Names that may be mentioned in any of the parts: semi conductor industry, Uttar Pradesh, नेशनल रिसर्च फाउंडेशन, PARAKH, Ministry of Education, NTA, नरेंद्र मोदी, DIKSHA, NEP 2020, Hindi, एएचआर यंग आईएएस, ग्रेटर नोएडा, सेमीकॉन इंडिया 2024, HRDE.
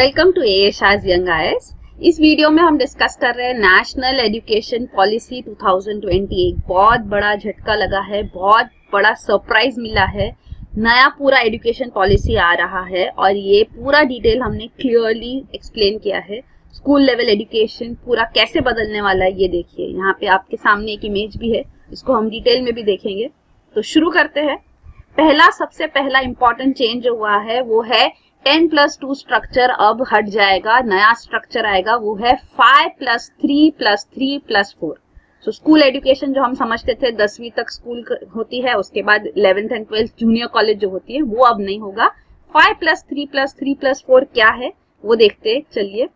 Welcome to एएचआर यंग आईएएस। इस video में हम डिस्कस कर रहे हैं नेशनल एजुकेशन पॉलिसी 2020। एक बहुत बड़ा झटका लगा है, बहुत बड़ा सरप्राइज मिला है, नया पूरा एजुकेशन पॉलिसी आ रहा है और ये पूरा डिटेल हमने क्लियरली एक्सप्लेन किया है। स्कूल लेवल एजुकेशन पूरा कैसे बदलने वाला है ये देखिए, यहाँ पे आपके सामने एक इमेज भी है, इसको हम डिटेल में भी देखेंगे। तो शुरू करते हैं। पहला, सबसे पहला इम्पोर्टेंट चेंज जो हुआ है वो है 10+2 स्ट्रक्चर अब हट जाएगा, नया स्ट्रक्चर आएगा, वो है 5+3+3+4। सो स्कूल एजुकेशन जो हम समझते थे 10वीं तक स्कूल होती है, उसके बाद 11th and 12th junior college जो होती है वो अब नहीं होगा। 5+3+3+4 क्या है वो देखते चलिए।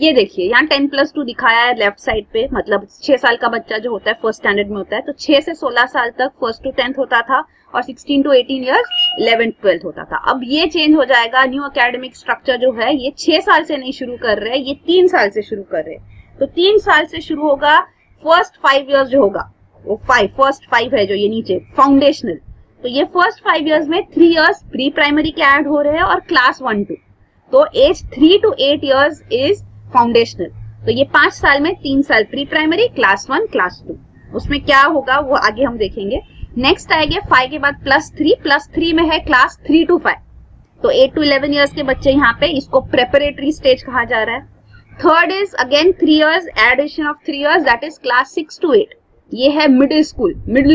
ये देखिए यहाँ 10+2 दिखाया है लेफ्ट साइड पे, मतलब 6 साल का बच्चा जो होता है फर्स्ट स्टैंडर्ड में होता है, तो 6 से 16 साल तक फर्स्ट टू 10th होता था और 16 टू 18 इयर्स 11 12 होता था। अब ये चेंज हो जाएगा। न्यू एकेडमिक स्ट्रक्चर जो है ये 6 साल से नहीं शुरू कर रहे, ये 3 साल से शुरू कर रहे। तो 3 साल से शुरू होगा। फर्स्ट 5 ईयर्स जो होगा वो फर्स्ट 5 है जो ये नीचे फाउंडेशनल, तो ये फर्स्ट 5 ईयर्स में 3 ईयर्स प्री प्राइमरी के ऐड हो रहे हैं और क्लास 1-2, तो age 3 to 8 years is foundational. तो ये 5 साल में 3 साल प्री प्राइमरी, क्लास 1 क्लास 2। उसमें क्या होगा वो आगे हम देखेंगे। नेक्स्ट आएगा 5 के बाद +3 में है क्लास 3 to 5, तो 8 to 11 ईयर्स के बच्चे यहाँ पे, इसको प्रेपरेटरी स्टेज कहा जा रहा है। Third is again 3 years, addition of 3 years, that is class 6 to 8, ये है मिडिल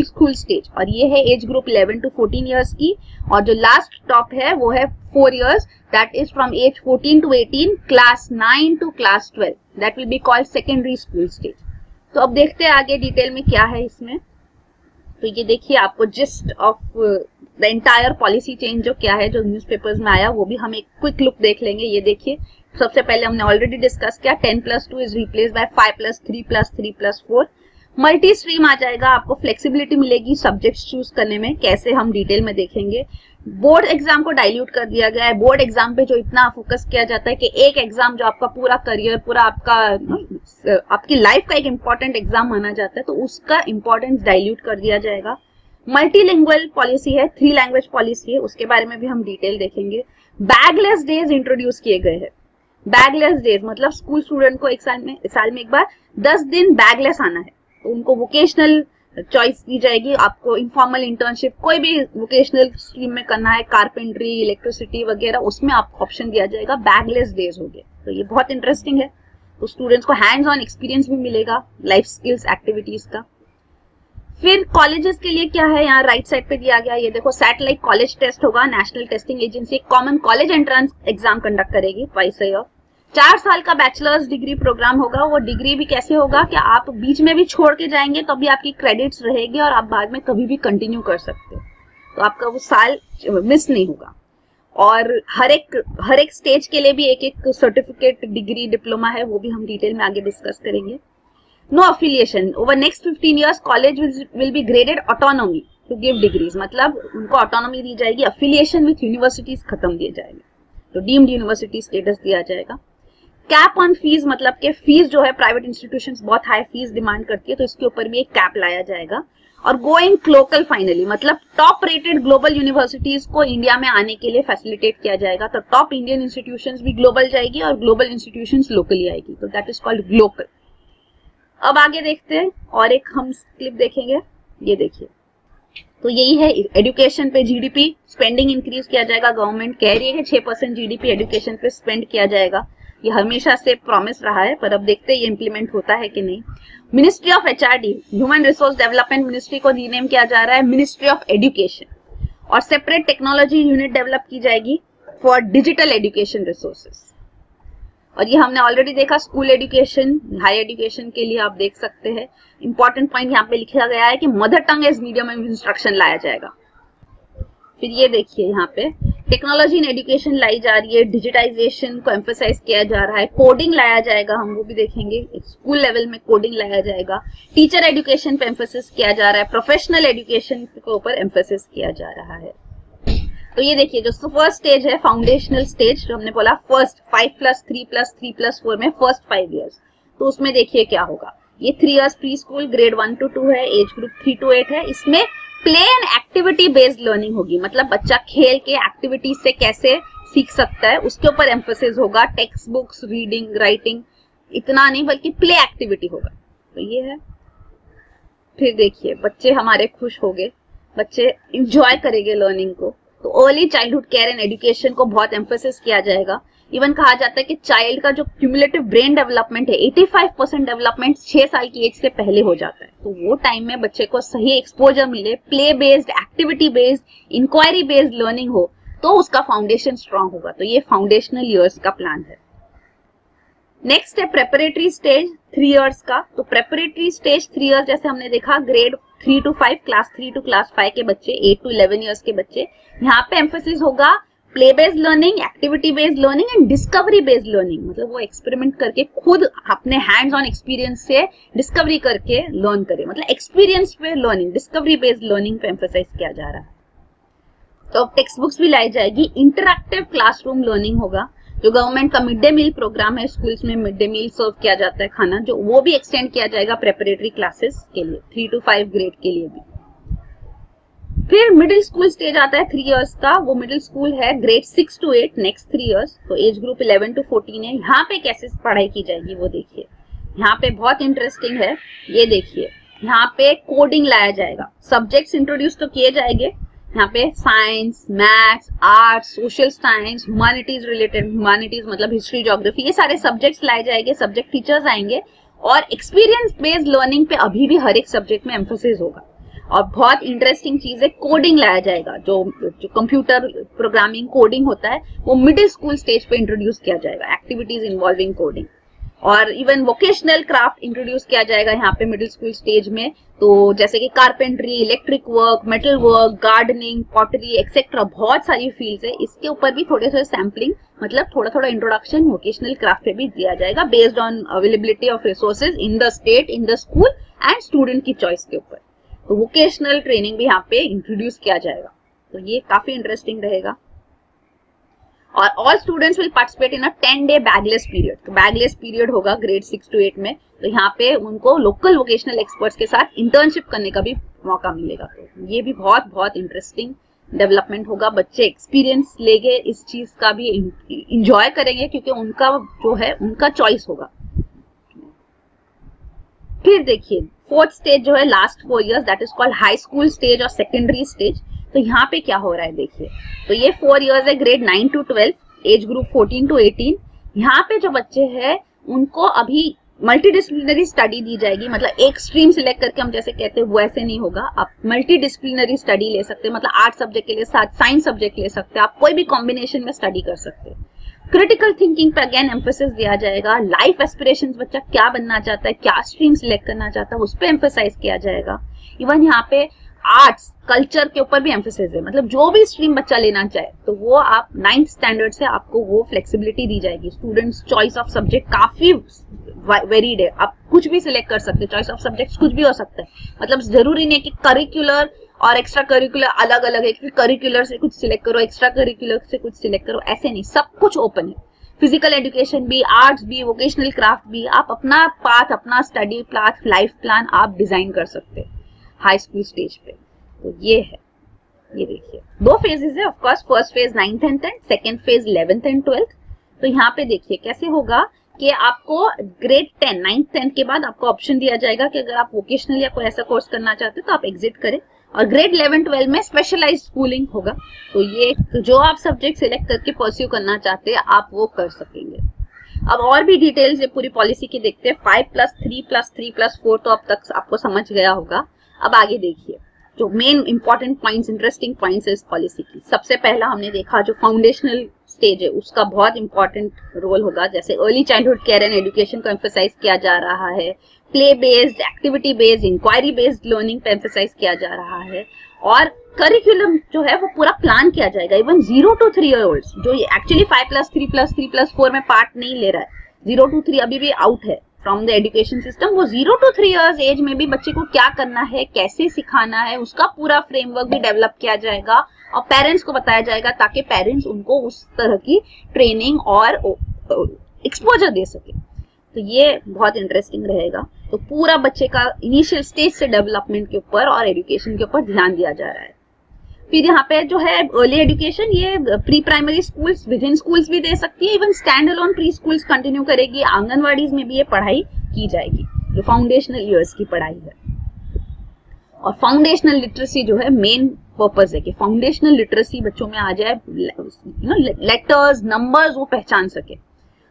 स्कूल स्टेज और ये है एज ग्रुप 11 टू 14 ईयर्स की। और जो लास्ट टॉप है वो है 4 years, that is from age 14 to 18, class 9 to class 12, that will be called secondary school stage. तो अब देखते हैं आगे डिटेल में क्या है इसमें। तो ये देखिए आपको gist of the entire policy change जो क्या है, जो न्यूज़पेपर्स में आया वो भी हम एक क्विक लुक देख लेंगे। ये देखिए सबसे पहले हमने ऑलरेडी डिस्कस किया 10+2 is replace by 5+3+3+4। Multi stream आ जाएगा, आपको फ्लेक्सिबिलिटी मिलेगी सब्जेक्ट्स चूज करने में, कैसे हम डिटेल में देखेंगे। बोर्ड एग्जाम को डाइल्यूट कर दिया गया है। बोर्ड एग्जाम पे जो इतना फोकस किया जाता है कि एक एग्जाम जो आपका पूरा करियर, पूरा आपकी लाइफ का एक इम्पोर्टेंट एग्जाम माना जाता है, तो उसका इम्पोर्टेंस डाइल्यूट कर दिया जाएगा। मल्टीलिंगुअल पॉलिसी है, 3 लैंग्वेज पॉलिसी है, उसके बारे में भी हम डिटेल देखेंगे। बैगलेस डेज इंट्रोड्यूस किए गए हैं। बैगलेस डेज मतलब स्कूल स्टूडेंट को एक साल में एक बार 10 दिन बैगलेस आना है, तो उनको वोकेशनल चॉइस दी जाएगी। आपको इनफॉर्मल इंटर्नशिप कोई भी वोकेशनल स्ट्रीम में करना है, कारपेंट्री, इलेक्ट्रिसिटी वगैरह, उसमें आपको ऑप्शन दिया जाएगा। बैगलेस डेज हो गए, तो ये बहुत इंटरेस्टिंग है। तो स्टूडेंट्स को हैंड्स ऑन एक्सपीरियंस भी मिलेगा लाइफ स्किल्स एक्टिविटीज का। फिर कॉलेजेस के लिए क्या है, यहाँ राइट साइड पे दिया गया, ये देखो सैटेलाइट कॉलेज टेस्ट होगा। National testing agency common college entrance exam conduct करेगी वाइस ईयर। 4 साल का बैचलर्स डिग्री प्रोग्राम होगा। वो डिग्री भी कैसे होगा कि आप बीच में भी छोड़ के जाएंगे तो भी आपकी क्रेडिट्स रहेगी और आप बाद में कभी भी कंटिन्यू कर सकते हो, तो आपका वो साल मिस नहीं होगा। और हर एक स्टेज के लिए भी एक सर्टिफिकेट, डिग्री, डिप्लोमा है, वो भी हम डिटेल में आगे डिस्कस करेंगे। No affiliation over next 15 years, college will be graded autonomy to give degrees, मतलब उनको ऑटोनॉमी दी जाएगी। अफिलिएशन विथ यूनिवर्सिटीज खत्म दिए जाएंगे, तो डीम्ड यूनिवर्सिटी स्टेटस दिया जाएगा। कैप ऑन फीस, मतलब कि फीस जो है प्राइवेट इंस्टीट्यूशंस बहुत हाई फीस डिमांड करती है, तो इसके ऊपर भी एक कैप लाया जाएगा। और गोइंग ग्लोबल फाइनली, मतलब टॉप रेटेड ग्लोबल यूनिवर्सिटीज को इंडिया में आने के लिए फैसिलिटेट किया जाएगा, तो टॉप इंडियन इंस्टीट्यूशंस भी ग्लोबल जाएगी और ग्लोबल इंस्टीट्यूशंस लोकली आएगी, तो दैट इज कॉल्ड ग्लोबल। अब आगे देखते हैं और एक हम क्लिप देखेंगे, ये देखिए। तो यही है एजुकेशन पे जीडीपी स्पेंडिंग इंक्रीज किया जाएगा। गवर्नमेंट कह रही है कि 6% जीडीपी एजुकेशन पे स्पेंड किया जाएगा, ये हमेशा से प्रॉमिस रहा है, पर अब देखते हैं ये इम्प्लीमेंट होता है कि नहीं। Ministry of HRD, human resource development ministry को रीनेम किया जा रहा है मिनिस्ट्री ऑफ एजुकेशन, और सेपरेट टेक्नोलॉजी यूनिट डेवलप की जाएगी फॉर डिजिटल एजुकेशन रिसोर्सेस। और ये हमने ऑलरेडी देखा स्कूल एजुकेशन, हायर एजुकेशन के लिए आप देख सकते हैं। इंपॉर्टेंट पॉइंट यहाँ पे लिखा गया है कि mother tongue as medium of instruction लाया जाएगा। फिर ये देखिए यहाँ पे टेक्नोलॉजी इन एजुकेशन लाई जा रही है, डिजिटाइजेशन को एम्फोसाइज किया जा रहा है, कोडिंग लाया जाएगा, हम वो भी देखेंगे। स्कूल लेवल में कोडिंग लाया जाएगा। टीचर एजुकेशन पे एम्फोसिस किया जा रहा है, प्रोफेशनल एजुकेशन के ऊपर एम्फोसिस किया जा रहा है। तो ये देखिए दोस्तों फर्स्ट स्टेज है फाउंडेशनल स्टेज, जो हमने बोला फर्स्ट 5+3+3+4 में फर्स्ट 5 ईयर्स, तो उसमें देखिए क्या होगा। ये 3 years pre school grade 1 to 2 है, एज ग्रुप 3 to 8 है। इसमें play and activity based learning होगी, मतलब बच्चा खेल के एक्टिविटीज से कैसे सीख सकता है उसके ऊपर एम्फोसिस होगा, टेक्स्ट बुक्स, रीडिंग, राइटिंग इतना नहीं बल्कि प्ले एक्टिविटी होगा। तो ये है। फिर देखिए बच्चे हमारे खुश हो गए, बच्चे इंजॉय करेंगे लर्निंग को। तो early childhood care and education को बहुत एम्फोसिस किया जाएगा। इवन कहा जाता है कि चाइल्ड का जो क्यूमुलेटिव ब्रेन डेवलपमेंट है 85% डेवलपमेंट 6 साल की एज से पहले हो जाता है। तो वो टाइम में बच्चे को सही एक्सपोजर मिले, play based, activity based, inquiry based learning हो तो उसका फाउंडेशन स्ट्रांग होगा। तो ये फाउंडेशनल ईयर्स का प्लान है। नेक्स्ट है प्रेपरेटरी स्टेज 3 ईयर्स का। तो प्रेपरेटरी स्टेज 3 ईयर्स जैसे हमने देखा grade 3 to 5, class 3 to class 5 के बच्चे, 8 to 11 ईयर्स के बच्चे। यहाँ पे एम्फोसिस होगा play based learning, activity based learning and discovery based learning. मतलब वो एक्सपेरिमेंट करके खुद अपने हैंड्स ऑन एक्सपीरियंस से डिस्कवरी करके लर्न करे। मतलब एक्सपीरियंस पे लर्निंग, डिस्कवरी बेस्ड लर्निंग पे एम्फोसाइज किया जा रहा है। तो अब टेक्स्ट बुक्स भी लाई जाएगी, इंटरैक्टिव क्लासरूम लर्निंग होगा। जो गवर्नमेंट का मिड डे मील प्रोग्राम है, स्कूल्स में मिड डे मील सर्व किया जाता है खाना, जो वो भी एक्सटेंड किया जाएगा प्रेपरेटरी क्लासेस के लिए 3 to 5 ग्रेड के लिए भी। फिर मिडिल स्कूल स्टेज आता है 3 ईयर्स का। वो मिडिल स्कूल है ग्रेड 6 to 8 नेक्स्ट 3 ईयर्स। तो एज ग्रुप 11 to 14 है। यहाँ पे कैसे पढ़ाई की जाएगी वो देखिए, यहाँ पे बहुत इंटरेस्टिंग है। ये देखिए यहाँ पे कोडिंग लाया जाएगा, सब्जेक्ट्स इंट्रोड्यूस तो किए जाएंगे। यहाँ पे science, maths, arts, social science, humanities related, humanities मतलब हिस्ट्री, ज्योग्राफी, ये सारे सब्जेक्ट्स लाए जाएंगे, सब्जेक्ट टीचर्स आएंगे और एक्सपीरियंस बेस्ड लर्निंग पे अभी भी हर एक सब्जेक्ट में एम्फोसिस होगा। और बहुत इंटरेस्टिंग चीज है, कोडिंग लाया जाएगा। जो कंप्यूटर प्रोग्रामिंग कोडिंग होता है वो मिडिल स्कूल स्टेज पे इंट्रोड्यूस किया जाएगा, एक्टिविटीज इन्वॉल्विंग कोडिंग। और इवन वोकेशनल क्राफ्ट इंट्रोड्यूस किया जाएगा यहाँ पे मिडिल स्कूल स्टेज में। तो जैसे कि carpentry, electric work, metal work, gardening, pottery etcetera, बहुत सारी फील्ड्स है। इसके ऊपर भी थोड़े थोड़े सैम्पलिंग मतलब थोड़ा थोड़ा इंट्रोडक्शन वोकेशनल क्राफ्ट पे भी दिया जाएगा based on availability of resources in the state, in the school and student की चॉइस के ऊपर। तो वोकेशनल ट्रेनिंग भी यहाँ पे इंट्रोड्यूस किया जाएगा। तो ये काफी इंटरेस्टिंग रहेगा। और all students will participate in a 10-day bagless period. तो बैगलेस पीरियड होगा ग्रेड 6 to 8 में। तो यहाँ पे उनको लोकल वोकेशनल एक्सपर्ट्स के साथ इंटर्नशिप करने का भी मौका मिलेगा। तो ये भी बहुत बहुत इंटरेस्टिंग डेवलपमेंट होगा। बच्चे एक्सपीरियंस लेंगे, इस चीज का भी इंजॉय करेंगे क्योंकि उनका जो है उनका चॉइस होगा। फिर देखिए 4th स्टेज जो है last 4 years, that is called high school stage और सेकेंडरी स्टेज। तो यहाँ पे क्या हो रहा है देखिए, तो ये 4 ईयर्स है grade 9 to 12, age group 14 to 18। यहाँ पे जो बच्चे हैं उनको अभी मल्टीडिसिप्लिनरी स्टडी दी जाएगी। मतलब एक स्ट्रीम सिलेक्ट करके हम जैसे कहते हैं वैसे नहीं होगा, आप मल्टीडिसिप्लिनरी स्टडी ले सकते हैं। मतलब आर्ट सब्जेक्ट के लिए साथ साइंस सब्जेक्ट ले सकते हैं, आप कोई भी कॉम्बिनेशन में स्टडी कर सकते हैं। क्रिटिकल थिंकिंग पर अगेन एम्फोसिस दिया जाएगा। लाइफ एस्पिरेशंस, बच्चा क्या बनना चाहता है, क्या स्ट्रीम सिलेक्ट करना चाहता है, उस पर एम्फोसाइज किया जाएगा। इवन यहाँ पे आर्ट्स, कल्चर के ऊपर भी एम्फोसिस है। मतलब जो भी स्ट्रीम बच्चा लेना चाहे तो वो आप 9th स्टैंडर्ड से आपको वो फ्लेक्सिबिलिटी दी जाएगी। स्टूडेंट्स चॉइस ऑफ सब्जेक्ट काफी वेरीड है, आप कुछ भी सिलेक्ट कर सकते हैं, चॉइस ऑफ सब्जेक्ट्स कुछ भी हो सकता है। मतलब जरूरी नहीं कि करिकुलर और एक्स्ट्रा करिकुलर अलग अलग है कि करिकुलर से कुछ सिलेक्ट करो, एक्स्ट्रा करिकुलर से कुछ सिलेक्ट करो, ऐसे नहीं, सब कुछ ओपन है। फिजिकल एजुकेशन भी, आर्ट्स भी, वोकेशनल क्राफ्ट भी, आप अपना पाथ, अपना स्टडी प्लान, लाइफ प्लान आप डिजाइन कर सकते हैं हाई स्कूल स्टेज पे। तो ये है, ये देखिए 2 फेजेस है। Of course first phase 9th and 10th, second phase 11th and 12th। तो यहाँ पे देखिए कैसे होगा कि आपको ग्रेड 10, 9th 10th के बाद आपको ऑप्शन दिया जाएगा कि अगर आप वोकेशनल या कोई ऐसा कोर्स करना चाहते हो तो आप एग्जिट करें। और ग्रेड 11-12 में स्पेशलाइज्ड स्कूलिंग होगा। तो ये तो जो आप सब्जेक्ट सिलेक्ट करके परस्यू करना चाहते हैं आप वो कर सकेंगे। अब और भी डिटेल्स ये पूरी पॉलिसी की देखते हैं। 5 + 3 + 3 + 4 तो अब तक आपको समझ गया होगा। अब आगे देखिए जो main important points, interesting points है इस पॉलिसी की। सबसे पहला हमने देखा जो फाउंडेशनल स्टेज है उसका बहुत इंपॉर्टेंट रोल होगा। जैसे early childhood care and education को एम्फोसाइज किया जा रहा है, play based, activity based, inquiry based learning पे एम्फोसाइज किया जा रहा है। और करिकुलम जो है वो पूरा प्लान किया जाएगा। इवन 0 to 3 ईयर ओल्ड जो एक्चुअली 5 + 3 + 3 + 4 में पार्ट नहीं ले रहा है, 0 to 3 अभी भी आउट है फ्रॉम द एजुकेशन सिस्टम, वो 0 to 3 ईयर्स एज में भी बच्चे को क्या करना है, कैसे सिखाना है, उसका पूरा फ्रेमवर्क भी डेवलप किया जाएगा और पेरेंट्स को बताया जाएगा ताकि पेरेंट्स उनको उस तरह की ट्रेनिंग और एक्सपोजर दे सके। तो ये बहुत इंटरेस्टिंग रहेगा। तो पूरा बच्चे का इनिशियल स्टेज से डेवलपमेंट के ऊपर और एजुकेशन के ऊपर ध्यान दिया जा रहा है। फिर यहाँ पे जो है अर्ली एजुकेशन ये pre primary schools, within schools भी दे सकती है, even stand alone pre schools continue करेगी, आंगनवाड़ीज में भी ये पढ़ाई की जाएगी जो फाउंडेशनल ईयर्स की पढ़ाई है। और फाउंडेशनल लिटरेसी जो है मेन पर्पस है कि फाउंडेशनल लिटरेसी बच्चों में आ जाए, यू नो लेटर्स नंबर्स वो पहचान सके।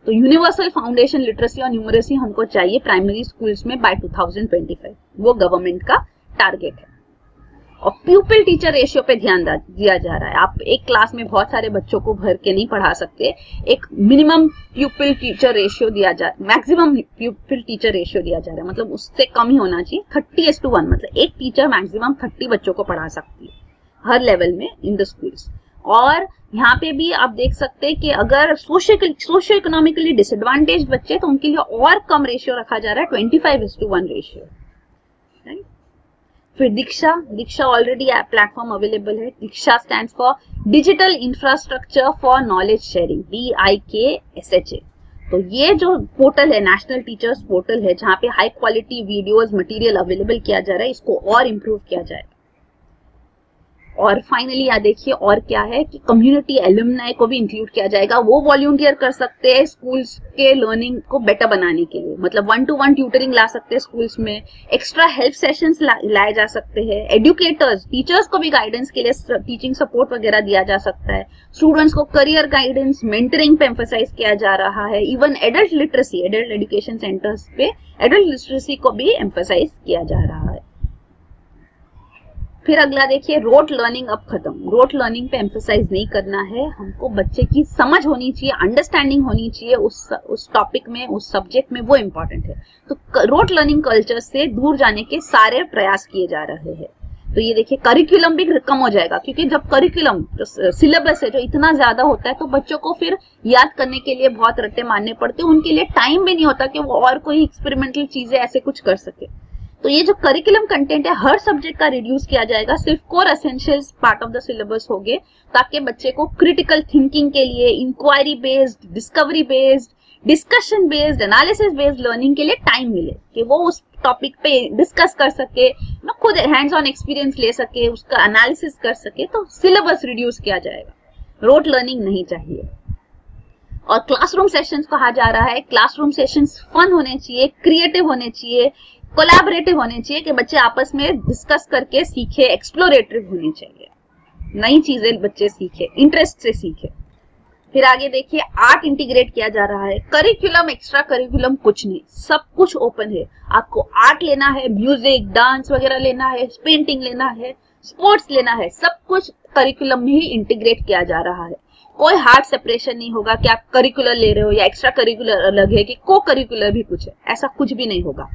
तो यूनिवर्सल फाउंडेशन लिटरेसी और न्यूमरेसी हमको चाहिए प्राइमरी स्कूल्स में बाय 2025, वो गवर्नमेंट का टारगेट है। और प्यूपिल टीचर रेशियो पे ध्यान दिया जा रहा है, आप एक क्लास में बहुत सारे बच्चों को भर के नहीं पढ़ा सकते, एक मिनिमम प्यूपिल टीचर रेशियो दिया जा रहा है, मैक्सिमम प्यूपिल टीचर रेशियो दिया जा रहा है, मतलब उससे कम ही होना चाहिए 30:1, मतलब एक टीचर मैक्सिमम 30 बच्चों को पढ़ा सकती है हर लेवल में इन द स्कूल्स। और यहाँ पे भी आप देख सकते हैं कि अगर सोशो इकोनॉमिकली डिसएडवांटेज बच्चे तो उनके लिए और कम रेशियो रखा जा रहा है, 25:1 रेशियो। फिर दीक्षा ऑलरेडी प्लेटफॉर्म अवेलेबल है। Diksha stand for digital infrastructure for knowledge sharing, DIKSHA। तो ये जो पोर्टल है नेशनल टीचर्स पोर्टल है जहाँ पे high quality videos material available किया जा रहा है, इसको और इम्प्रूव किया जाएगा। और फाइनली यहाँ देखिए और क्या है कि कम्युनिटी एलुमनाई को भी इंक्लूड किया जाएगा, वो वॉलंटियर कर सकते हैं स्कूल्स के लर्निंग को बेटर बनाने के लिए, मतलब 1-to-1 ट्यूटरिंग ला सकते हैं स्कूल्स में, एक्स्ट्रा हेल्प सेशंस लाए जा सकते हैं, एडुकेटर्स टीचर्स को भी गाइडेंस के लिए टीचिंग सपोर्ट वगैरह दिया जा सकता है, स्टूडेंट्स को करियर गाइडेंस मेंटरिंग पे एम्फोसाइज किया जा रहा है, even adult literacy adult education centres पे एडल्ट लिटरेसी को भी एम्फोसाइज किया जा रहा है। फिर अगला देखिए रोट लर्निंग अब खत्म, रोट लर्निंग पे एम्फोसाइज नहीं करना है, हमको बच्चे की समझ होनी चाहिए, अंडरस्टैंडिंग होनी चाहिए उस टॉपिक में, उस सब्जेक्ट में, वो इम्पोर्टेंट है। तो रोट लर्निंग कल्चर से दूर जाने के सारे प्रयास किए जा रहे हैं। तो ये देखिए करिकुलम भी कम हो जाएगा, क्योंकि जब करिकुलम सिलेबस है जो इतना ज्यादा होता है तो बच्चों को फिर याद करने के लिए बहुत रट्टे मारने पड़ते हैं, उनके लिए टाइम भी नहीं होता कि वो और कोई एक्सपेरिमेंटल चीजें ऐसे कुछ कर सके। तो ये जो करिकुलम कंटेंट है हर सब्जेक्ट का रिड्यूस किया जाएगा, सिर्फ core essentials part of the syllabus होंगे, ताकि बच्चे को क्रिटिकल थिंकिंग के लिए, inquiry based, discovery based, discussion based, analysis based learning के लिए टाइम मिले कि वो उस टॉपिक पे डिस्कस कर सके, ना खुद हैंड्स ऑन एक्सपीरियंस ले सके, उसका एनालिसिस कर सके। तो सिलेबस रिड्यूस किया जाएगा, रोट लर्निंग नहीं चाहिए। और क्लासरूम सेशंस कहा जा रहा है, क्लासरूम सेशंस फन होने चाहिए, क्रिएटिव होने चाहिए, कोलैबोरेटिव होने चाहिए कि बच्चे आपस में डिस्कस करके सीखे, एक्सप्लोरेटिव होने चाहिए, नई चीजें बच्चे सीखे, इंटरेस्ट से सीखे। फिर आगे देखिए आर्ट इंटीग्रेट किया जा रहा है, करिकुलम एक्स्ट्रा करिकुलम कुछ नहीं, सब कुछ ओपन है, आपको आर्ट लेना है, म्यूजिक डांस वगैरह लेना है, पेंटिंग लेना है, स्पोर्ट्स लेना है, सब कुछ करिकुलम में ही इंटीग्रेट किया जा रहा है। कोई हार्ड सेपरेशन नहीं होगा कि आप करिकुलर ले रहे हो या एक्स्ट्रा करिकुलर अलग है कि को करिकुलर भी कुछ है, ऐसा कुछ भी नहीं होगा।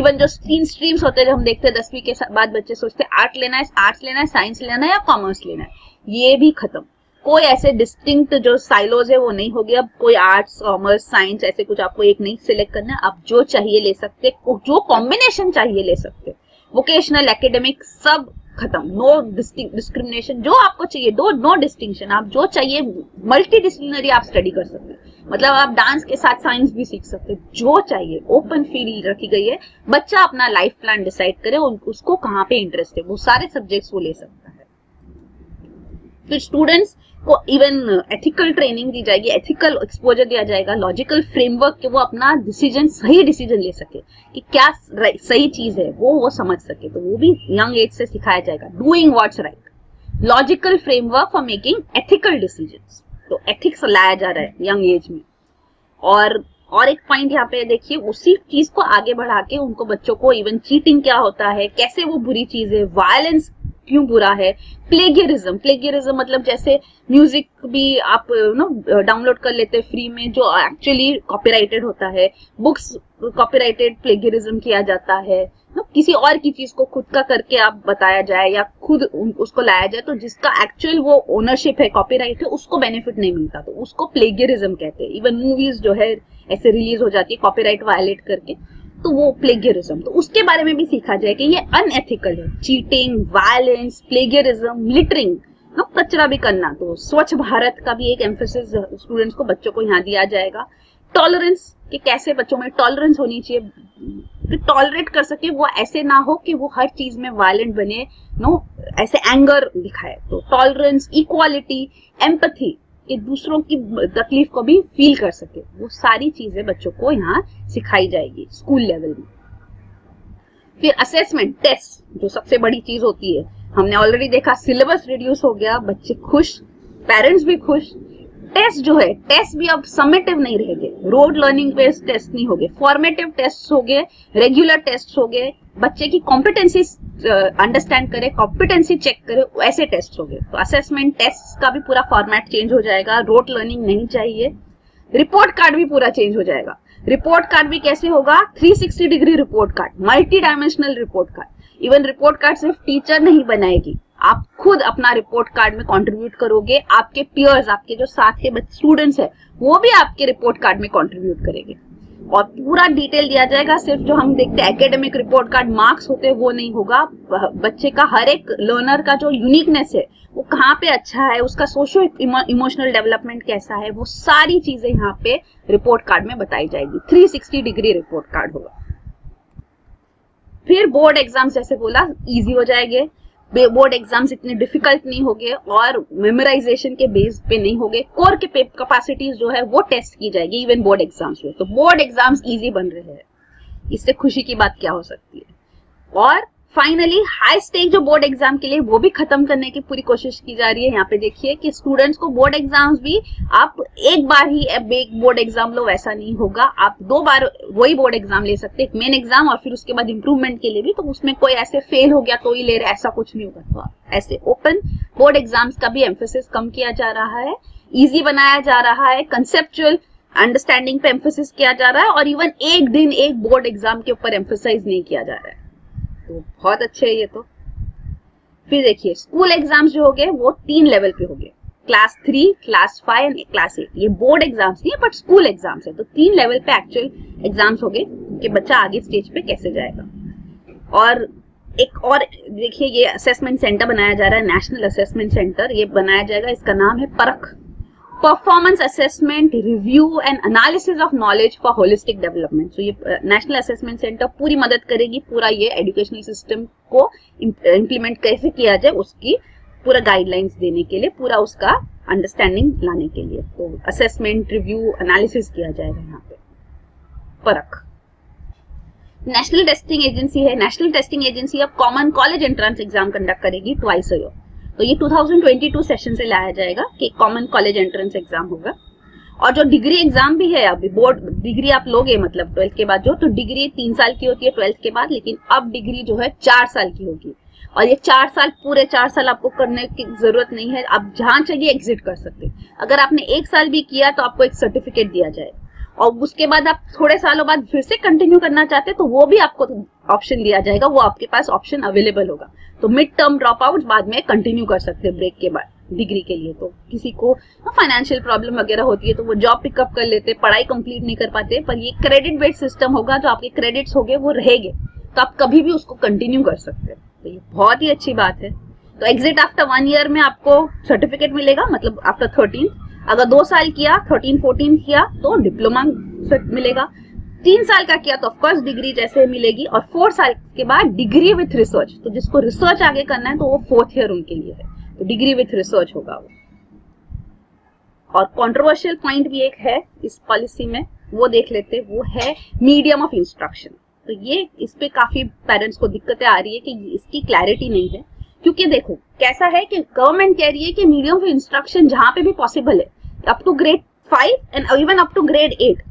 इवन जो तीन स्ट्रीम्स होते हैं हम देखते हैं 10वीं के बाद बच्चे सोचते हैं आर्ट लेना है, आर्ट्स लेना है, साइंस लेना है या कॉमर्स लेना है, ये भी खत्म। कोई ऐसे डिस्टिंक्ट जो साइलोज है वो नहीं होगी, अब कोई आर्ट्स कॉमर्स साइंस ऐसे कुछ आपको एक नहीं सिलेक्ट करना है, आप जो चाहिए ले सकते, जो कॉम्बिनेशन चाहिए ले सकते, वोकेशनल एकेडमिक सब खत्म, नो डिस्क्रिमिनेशन, जो आपको चाहिए दो, नो डिस्टिंक्शन, आप जो चाहिए मल्टी डिसिप्लिनरी आप स्टडी कर सकते हैं, मतलब आप डांस के साथ साइंस भी सीख सकते हैं, जो चाहिए ओपन फील्ड रखी गई है, बच्चा अपना लाइफ प्लान डिसाइड करे उसको कहाँ पे इंटरेस्ट है, वो सारे सब्जेक्ट्स वो ले सकता है। फिर स्टूडेंट्स को इवन एथिकल ट्रेनिंग दी जाएगी, एथिकल एक्सपोजर दिया जाएगा, लॉजिकल फ्रेमवर्क के वो अपना डिसीजन, सही डिसीजन ले सके कि क्या सही चीज है वो समझ सके, तो वो भी यंग एज से सिखाया जाएगा। Doing what's right, logical framework for making ethical decisions, तो एथिक्स लाया जा रहा है यंग एज में। और एक पॉइंट यहाँ पे देखिए उसी चीज को आगे बढ़ा के उनको बच्चों को इवन चीटिंग क्या होता है, कैसे वो बुरी चीज है, वायलेंस क्यों बुरा है, प्लेगियरिज्म, प्लेगियरिज्म मतलब जैसे म्यूजिक भी आप नो डाउनलोड कर लेते हैं फ्री में जो एक्चुअली कॉपीराइटेड होता है, बुक्स कॉपीराइटेड प्लेगियरिज्म किया जाता है, नो किसी और की चीज को खुद का करके आप बताया जाए या खुद उसको लाया जाए, तो जिसका एक्चुअल वो ओनरशिप है, कॉपीराइट है, उसको बेनिफिट नहीं मिलता, तो उसको प्लेगियरिज्म कहते हैं। इवन मूवीज जो है ऐसे रिलीज हो जाती है कॉपीराइट वायलेट करके, तो वो प्लेगियरिज्म, तो उसके बारे में भी सीखा जाए कि ये अनएथिकल है, चीटिंग, वायलेंस, प्लेगियरिज्म, लिटरिंग, कचरा भी करना, तो स्वच्छ भारत का भी एक एम्फेसिस स्टूडेंट्स को, बच्चों को यहाँ दिया जाएगा। टॉलरेंस कि कैसे बच्चों में टॉलरेंस होनी चाहिए, कि टॉलरेट कर सके, वो ऐसे ना हो कि वो हर चीज में वायलेंट बने, नो ऐसे एंगर दिखाए। तो टॉलरेंस, इक्वालिटी, एम्पैथी, कि दूसरों की तकलीफ को भी फील कर सके, वो सारी चीजें बच्चों को यहाँ सिखाई जाएगी स्कूल लेवल में। फिर असेसमेंट, टेस्ट जो सबसे बड़ी चीज होती है, हमने ऑलरेडी देखा सिलेबस रिड्यूस हो गया, बच्चे खुश, पेरेंट्स भी खुश। टेस्ट जो है, टेस्ट भी अब सममेटिव नहीं रह गए, रोड लर्निंग बेस्ड टेस्ट नहीं हो गए, फॉर्मेटिव टेस्ट हो गए, रेगुलर टेस्ट हो गए, बच्चे की कॉम्पिटेंसी अंडरस्टैंड करे, कॉम्पिटेंसी चेक करे, ऐसे टेस्ट हो गए। तो असेसमेंट टेस्ट का भी पूरा फॉर्मेट चेंज हो जाएगा, रोड लर्निंग नहीं चाहिए। रिपोर्ट कार्ड भी पूरा चेंज हो जाएगा, रिपोर्ट कार्ड भी कैसे होगा, 360 degree report card, multi dimensional report card. Even report card सिर्फ टीचर नहीं बनाएगी, आप खुद अपना रिपोर्ट कार्ड में कंट्रीब्यूट करोगे, आपके पीयर्स, आपके जो साथ के स्टूडेंट्स हैं, वो भी आपके रिपोर्ट कार्ड में कंट्रीब्यूट करेंगे। और पूरा डिटेल दिया जाएगा, सिर्फ जो हम देखते हैं एकेडमिक रिपोर्ट कार्ड, मार्क्स होते हैं, वो नहीं होगा। बच्चे का हर एक लर्नर का जो यूनिकनेस है, वो कहाँ पे अच्छा है, उसका सोशो इमोशनल डेवलपमेंट कैसा है, वो सारी चीजें यहाँ पे रिपोर्ट कार्ड में बताई जाएगी, 360 डिग्री रिपोर्ट कार्ड होगा। फिर बोर्ड एग्जाम्स, जैसे बोला, ईजी हो जाएंगे, बोर्ड एग्जाम्स इतने डिफिकल्ट नहीं होंगे और मेमोराइजेशन के बेस पे नहीं होंगे, कोर के कैपेसिटीज जो है वो टेस्ट की जाएगी इवन बोर्ड एग्जाम्स में। तो बोर्ड एग्जाम्स इजी बन रहे हैं, इससे खुशी की बात क्या हो सकती है। और फाइनली हाई स्टेक जो बोर्ड एग्जाम के लिए, वो भी खत्म करने की पूरी कोशिश की जा रही है। यहाँ पे देखिए कि स्टूडेंट्स को बोर्ड एग्जाम्स भी आप एक बार ही बोर्ड एग्जाम लो, वैसा नहीं होगा, आप दो बार वही बोर्ड एग्जाम ले सकते हैं, मेन एग्जाम और फिर उसके बाद इम्प्रूवमेंट के लिए भी। तो उसमें कोई ऐसे फेल हो गया तो ही ले रहे, ऐसा कुछ नहीं होगा। तो ऐसे ओपन बोर्ड एग्जाम्स का भी एम्फोसिस कम किया जा रहा है, ईजी बनाया जा रहा है, कंसेप्चुअल अंडरस्टैंडिंग पे एम्फोसिस किया जा रहा है और इवन एक दिन एक बोर्ड एग्जाम के ऊपर एम्फोसाइज नहीं किया जा रहा है। तो बहुत अच्छे है ये। तो फिर देखिए स्कूल एग्जाम्स जो हो गए वो 3 लेवल पे हो गए, क्लास 3, क्लास 5 एंड क्लास 8। ये बोर्ड एग्जाम्स नहीं है बट स्कूल एग्जाम्स है, तो 3 लेवल पे एक्चुअल एग्जाम्स हो गए कि बच्चा आगे स्टेज पे कैसे जाएगा। और एक और देखिए ये असेसमेंट सेंटर बनाया जा रहा है, नेशनल असेसमेंट सेंटर ये बनाया जाएगा, इसका नाम है Parakh, performance assessment review and analysis of knowledge for holistic development. तो ये नेशनल असेसमेंट सेंटर पूरी मदद करेगी, पूरा ये एजुकेशनल सिस्टम को इम्प्लीमेंट कैसे किया जाए उसकी पूरा गाइडलाइंस देने के लिए, पूरा उसका अंडरस्टैंडिंग लाने के लिए। तो असेसमेंट, रिव्यू, एनालिसिस किया जाएगा यहाँ पे। परख नेशनल टेस्टिंग एजेंसी है, नेशनल टेस्टिंग एजेंसी अब common college entrance exam conduct करेगी ट्वाइस अ ईयर। तो ये 2022 सेशन से लाया जाएगा कि कॉमन कॉलेज एंट्रेंस एग्जाम होगा। और जो डिग्री एग्जाम भी है, अभी बोर्ड डिग्री आप लोगे मतलब 12th के बाद जो, तो डिग्री 3 साल की होती है 12th के बाद, लेकिन अब डिग्री जो है 4 साल की होगी। और ये 4 साल, पूरे 4 साल आपको करने की जरूरत नहीं है, आप जहां चाहिए एग्जिट कर सकते हैं। अगर आपने 1 साल भी किया तो आपको एक सर्टिफिकेट दिया जाए, और उसके बाद आप थोड़े सालों बाद फिर से कंटिन्यू करना चाहते तो वो भी आपको ऑप्शन दिया जाएगा, वो आपके पास ऑप्शन अवेलेबल होगा। तो मिड टर्म ड्रॉप आउट बाद में कंटिन्यू कर सकते हैं ब्रेक के बाद डिग्री के लिए। तो किसी को फाइनेंशियल प्रॉब्लम वगैरह होती है तो वो जॉब पिकअप कर लेते, पढ़ाई कंप्लीट नहीं कर पाते, पर ये क्रेडिट बेस्ड सिस्टम होगा, जो आपके क्रेडिट्स होंगे वो रहेंगे, तो आप कभी भी उसको कंटिन्यू कर सकते हैं। तो ये बहुत ही अच्छी बात है। तो एग्जिट आफ्टर 1 ईयर में आपको सर्टिफिकेट मिलेगा, मतलब आफ्टर 13। अगर 2 साल किया, 13-14 किया तो डिप्लोमा मिलेगा, 3 साल का किया तो ऑफकोर्स डिग्री जैसे मिलेगी, और 4 साल के बाद डिग्री विथ रिसर्च। तो जिसको रिसर्च आगे करना है तो वो 4th ईयर उनके लिए है, तो डिग्री विथ रिसर्च होगा वो। और कंट्रोवर्शियल पॉइंट भी एक है इस पॉलिसी में, वो देख लेते, वो है मीडियम ऑफ इंस्ट्रक्शन। तो ये इस पे काफी पेरेंट्स को दिक्कतें आ रही है कि इसकी क्लैरिटी नहीं है, क्योंकि देखो कैसा है कि गवर्नमेंट कह रही है कि मीडियम ऑफ इंस्ट्रक्शन जहां पे भी पॉसिबल है, up to grade 5 and even up to grade 8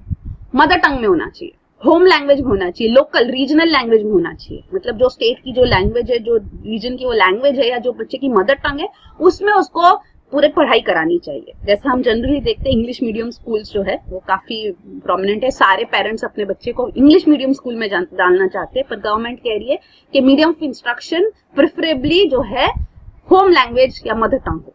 mother tongue में होना चाहिए, होम लैंग्वेज में होना चाहिए, लोकल रीजनल लैंग्वेज में होना चाहिए। मतलब जो स्टेट की जो लैंग्वेज है, जो रीजन की वो लैंग्वेज है, या जो बच्चे की मदर टंग है उसमें उसको पूरे पढ़ाई करानी चाहिए। जैसे हम जनरली देखते हैं इंग्लिश मीडियम स्कूल्स जो है वो काफी प्रोमिनेंट है, सारे पेरेंट्स अपने बच्चे को इंग्लिश मीडियम स्कूल में डालना चाहते हैं, पर गवर्नमेंट कह रही है कि मीडियम ऑफ इंस्ट्रक्शन प्रेफरेबली जो है होम लैंग्वेज या मदर टंग हो।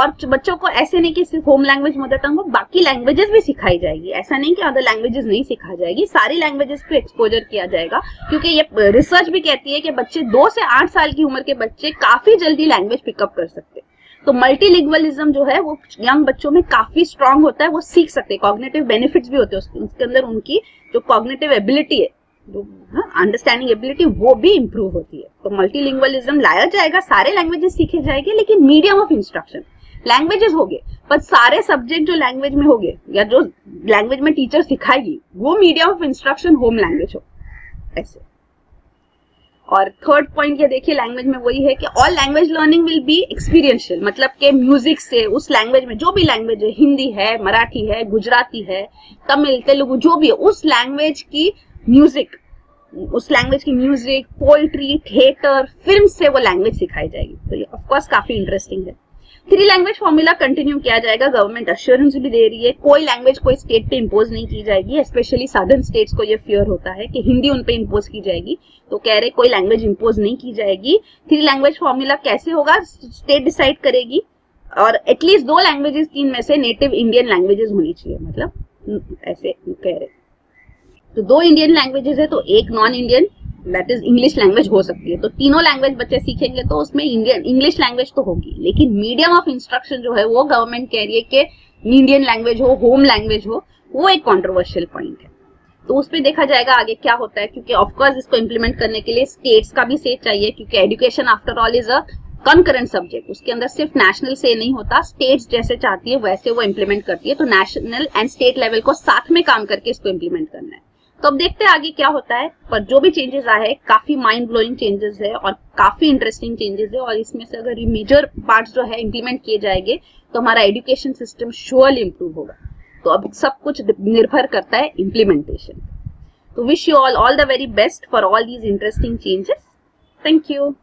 और बच्चों को ऐसे नहीं कि सिर्फ होम लैंग्वेज मदर टंग हो, बाकी लैंग्वेजेस भी सिखाई जाएगी, ऐसा नहीं कि अदर लैंग्वेजेस नहीं सिखाई जाएगी, सारी लैंग्वेजेस पे एक्सपोजर किया जाएगा। क्योंकि ये रिसर्च भी कहती है कि बच्चे 2 से 8 साल की उम्र के बच्चे काफी जल्दी लैंग्वेज पिकअप कर सकते हैं, तो मल्टीलिंगुअलिज्म जो है वो यंग बच्चों में काफी स्ट्रांग होता है, वो सीख सकते हैं, कॉग्निटिव बेनिफिट्स भी होते हैं उसके अंदर, उनकी जो कॉग्निटिव एबिलिटी है, जो अंडरस्टैंडिंग एबिलिटी, वो भी इंप्रूव होती है। तो मल्टीलिंगुअलिज्म लाया जाएगा, सारे लैंग्वेजेस सीखे जाएंगे, लेकिन मीडियम ऑफ इंस्ट्रक्शन लैंग्वेजेस होंगे, पर सारे सब्जेक्ट जो लैंग्वेज में होंगे या जो लैंग्वेज में टीचर सिखाएगी वो medium of instruction home language हो, ऐसे। और थर्ड पॉइंट ये देखिए लैंग्वेज में वही है कि all language learning will be experiential, मतलब कि म्यूजिक से उस लैंग्वेज में, जो भी लैंग्वेज है, हिंदी है, मराठी है, गुजराती है, तमिल, तेलुगु, जो भी है, उस लैंग्वेज की म्यूजिक, उस लैंग्वेज की म्यूजिक, पोएट्री, थिएटर, फिल्म से वो लैंग्वेज सिखाई जाएगी। तो ये ऑफकोर्स काफी इंटरेस्टिंग है। थ्री लैंग्वेज फॉर्मूला कंटिन्यू किया जाएगा, गवर्नमेंट अश्योरेंस भी दे रही है, कोई लैंग्वेज कोई स्टेट पे इंपोज नहीं की जाएगी, स्पेशली साधन स्टेट्स को ये फियर होता है कि हिंदी उन पे इंपोज की जाएगी, तो कह रहे कोई लैंग्वेज इंपोज नहीं की जाएगी। थ्री लैंग्वेज फॉर्मूला कैसे होगा, स्टेट डिसाइड करेगी, और एटलीस्ट 2 लैंग्वेजेस 3 में से नेटिव इंडियन लैंग्वेजेस होनी चाहिए, मतलब ऐसे कह रहे। तो 2 इंडियन लैंग्वेजेस है, तो 1 non Indian that is English language हो सकती है। तो तीनों लैंग्वेज बच्चे सीखेंगे तो उसमें इंडियन इंग्लिश लैंग्वेज तो होगी, लेकिन मीडियम ऑफ इंस्ट्रक्शन जो है वो गवर्नमेंट कह रही है कि इंडियन लैंग्वेज हो, होम लैंग्वेज हो, वो एक कंट्रोवर्शियल पॉइंट है। तो उस पर देखा जाएगा आगे क्या होता है, क्योंकि ऑफकोर्स इसको इम्प्लीमेंट करने के लिए स्टेट्स का भी से चाहिए, क्योंकि education after all is a concurrent subject, उसके अंदर सिर्फ नेशनल से नहीं होता, स्टेट्स जैसे चाहती है वैसे वो इम्प्लीमेंट करती है। तो नेशनल एंड स्टेट लेवल को साथ में काम करके इसको इम्प्लीमेंट करना है। तो अब देखते हैं आगे क्या होता है, पर जो भी चेंजेस आए हैं काफी माइंड ब्लोइंग चेंजेस है और काफी इंटरेस्टिंग चेंजेस है, और इसमें से अगर ये मेजर पार्ट्स जो है इंप्लीमेंट किए जाएंगे तो हमारा एजुकेशन सिस्टम श्योरली इंप्रूव होगा। तो अब सब कुछ निर्भर करता है इम्प्लीमेंटेशन। तो wish you all the very best for all these interesting changes. Thank you.